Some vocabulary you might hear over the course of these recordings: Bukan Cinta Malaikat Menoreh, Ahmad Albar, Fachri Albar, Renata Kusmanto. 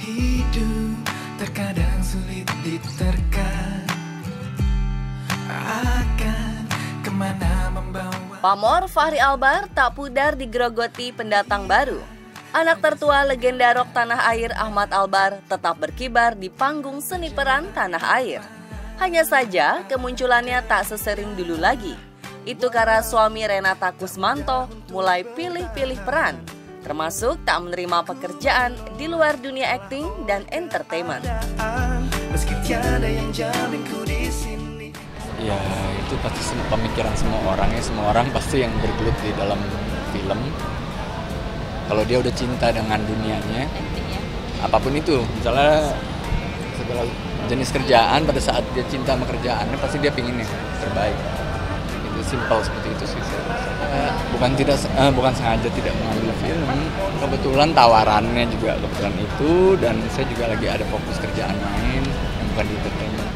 Hidup terkadang sulit diterka, akan kemana membawa. Pamor Fachri Albar tak pudar digerogoti pendatang baru. Anak tertua legenda rock tanah air Ahmad Albar tetap berkibar di panggung seni peran tanah air. Hanya saja kemunculannya tak sesering dulu lagi. Itu karena suami Renata Kusmanto mulai pilih-pilih peran, termasuk tak menerima pekerjaan di luar dunia akting dan entertainment. Ya, itu pasti pemikiran semua orang ya, semua orang pasti yang bergelut di dalam film. Kalau dia udah cinta dengan dunianya, apapun itu, misalnya segala jenis kerjaan, pada saat dia cinta sama kerjaannya, pasti dia pingin yang terbaik. Simpel seperti itu sih. Bukan sengaja tidak mengambil film. Kebetulan tawarannya juga kebetulan itu, dan saya juga lagi ada fokus kerjaan lain yang bukan di entertainment.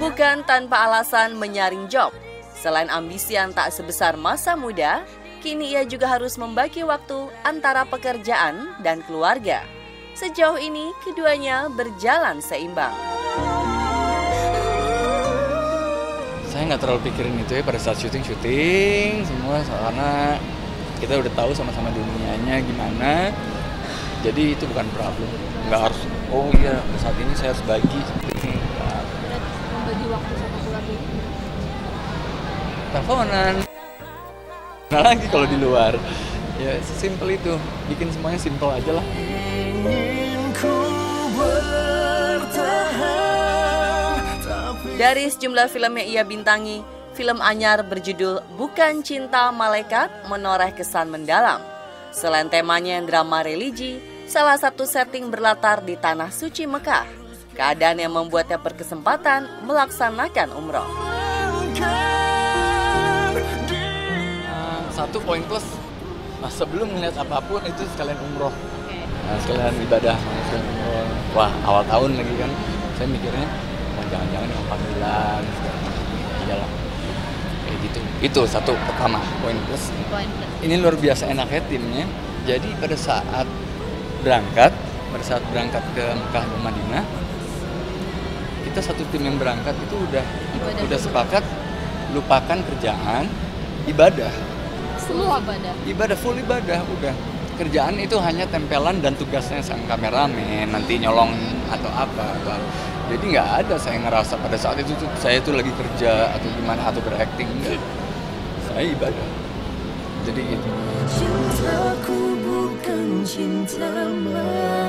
Bukan tanpa alasan menyaring job. Selain ambisi yang tak sebesar masa muda, kini ia juga harus membagi waktu antara pekerjaan dan keluarga. Sejauh ini keduanya berjalan seimbang. Saya nggak terlalu pikirin itu ya pada saat syuting semua, karena kita udah tahu sama-sama dunianya gimana, jadi itu bukan problem. Nggak harus, oh iya saat ini saya harus bagi seperti ini. Bagi waktu sama keluarga ini? Teleponan. Nah lagi kalau di luar, ya sesimpel itu, bikin semuanya simpel aja lah. Dari sejumlah film yang ia bintangi, film anyar berjudul Bukan Cinta Malaikat Menoreh kesan mendalam. Selain temanya yang drama religi, salah satu setting berlatar di Tanah Suci Mekah, keadaan yang membuatnya berkesempatan melaksanakan umroh. Satu poin plus, sebelum melihat apapun itu sekalian umroh, sekalian ibadah. Wah, awal tahun lagi kan, saya mikirnya, jangan-jangan yang panggilan, iyalah, kayak gitu. Itu satu pertama, poin plus. Ini luar biasa enaknya timnya. Jadi pada saat berangkat ke Mekah dan Madinah, kita satu tim yang berangkat itu udah sepakat, lupakan kerjaan, ibadah. Semua ibadah. Ibadah, full ibadah, udah. Kerjaan itu hanya tempelan dan tugasnya sang kameramen, nanti nyolong atau apa. Jadi nggak ada saya ngerasa pada saat itu tuh, saya itu lagi kerja atau gimana atau berakting, enggak. Saya ibadah. Jadi gitu. Cintaku bukan cinta